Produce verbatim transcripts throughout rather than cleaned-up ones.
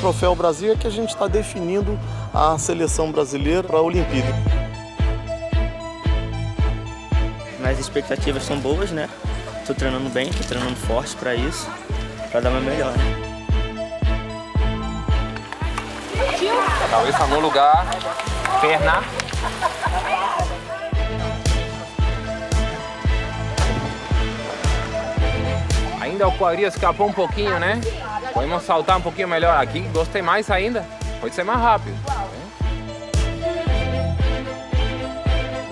Troféu Brasil é que a gente está definindo a seleção brasileira para a Olimpíada. As expectativas são boas, né? Estou treinando bem, estou treinando forte para isso, para dar o meu melhor. Talvez no lugar, perna. Ainda o quadril escapou um pouquinho, né? Podemos saltar um pouquinho melhor aqui, gostei mais ainda, pode ser mais rápido.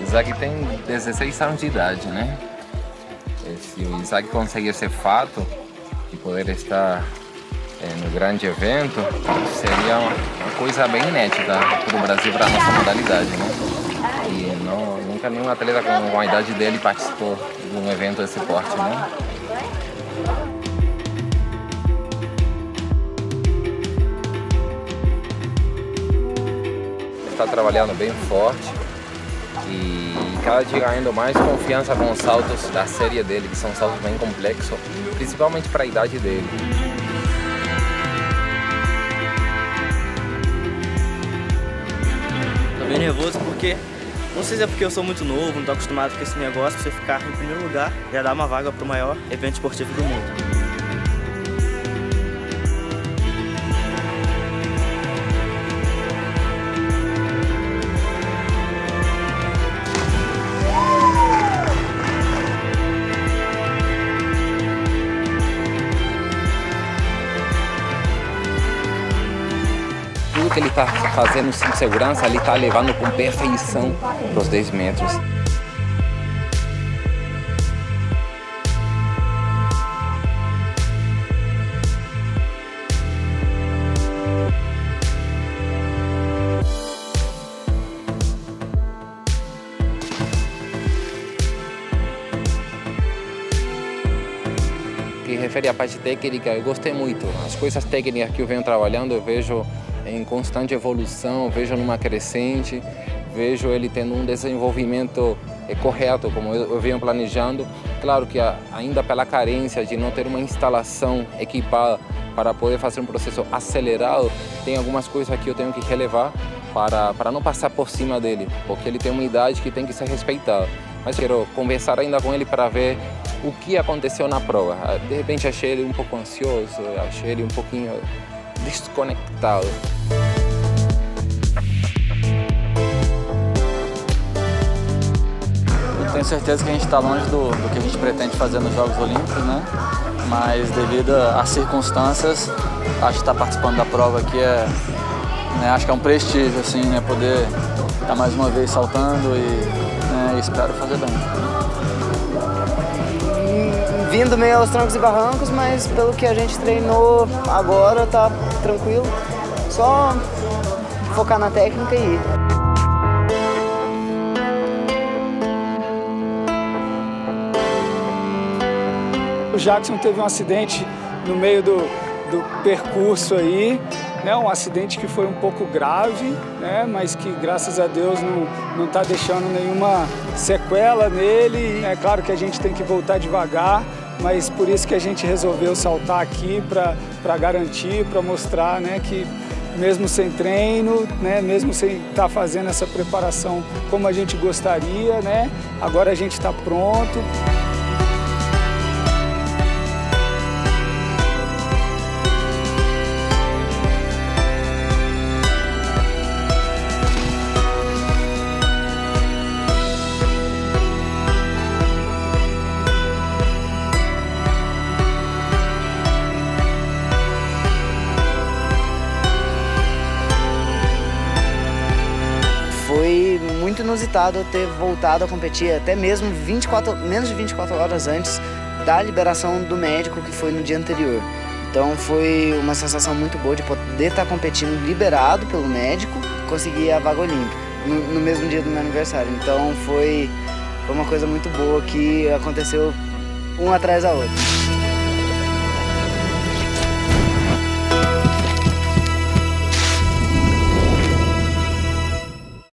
Isaac tem dezesseis anos de idade, né? E se o Isaac conseguir esse fato e poder estar é, no grande evento, seria uma coisa bem inédita para o Brasil, para a nossa modalidade, né? E não, nunca nenhum atleta com a idade dele participou de um evento desse porte, né? Está trabalhando bem forte. E cada dia ganhando mais confiança com os saltos da série dele, que são saltos bem complexos, principalmente para a idade dele. Estou bem nervoso porque, não sei se é porque eu sou muito novo, não estou acostumado com esse negócio, você ficar em primeiro lugar já dá uma vaga para o maior evento esportivo do mundo. Tudo que ele está fazendo sem segurança, ele está levando com perfeição para os dez metros. O que refere à parte técnica, eu gostei muito. As coisas técnicas que eu venho trabalhando, eu vejo em constante evolução, vejo numa crescente, vejo ele tendo um desenvolvimento correto, como eu, eu venho planejando. Claro que a, ainda pela carência de não ter uma instalação equipada para poder fazer um processo acelerado, tem algumas coisas que eu tenho que relevar para, para não passar por cima dele, porque ele tem uma idade que tem que ser respeitada. Mas quero conversar ainda com ele para ver o que aconteceu na prova. De repente achei ele um pouco ansioso, achei ele um pouquinho desconectado. Eu tenho certeza que a gente está longe do, do que a gente pretende fazer nos Jogos Olímpicos, né? Mas devido às circunstâncias, acho que estar participando da prova aqui é, né, acho que é um prestígio, assim, né? Poder estar mais uma vez saltando e, né, espero fazer bem. Vindo meio aos trancos e barrancos, mas pelo que a gente treinou agora, tá tranquilo, só focar na técnica e ir. O Jackson teve um acidente no meio do, do percurso aí, né? Um acidente que foi um pouco grave, né? Mas que graças a Deus não está deixando nenhuma sequela nele. É claro que a gente tem que voltar devagar, mas por isso que a gente resolveu saltar aqui para garantir, para mostrar, né, que mesmo sem treino, né, mesmo sem estar fazendo essa preparação como a gente gostaria, né, agora a gente está pronto. Foi muito inusitado eu ter voltado a competir, até mesmo vinte e quatro, menos de vinte e quatro horas antes da liberação do médico, que foi no dia anterior. Então foi uma sensação muito boa de poder estar competindo liberado pelo médico, conseguir a vaga olímpica no, no mesmo dia do meu aniversário. Então foi uma coisa muito boa que aconteceu um atrás da outra.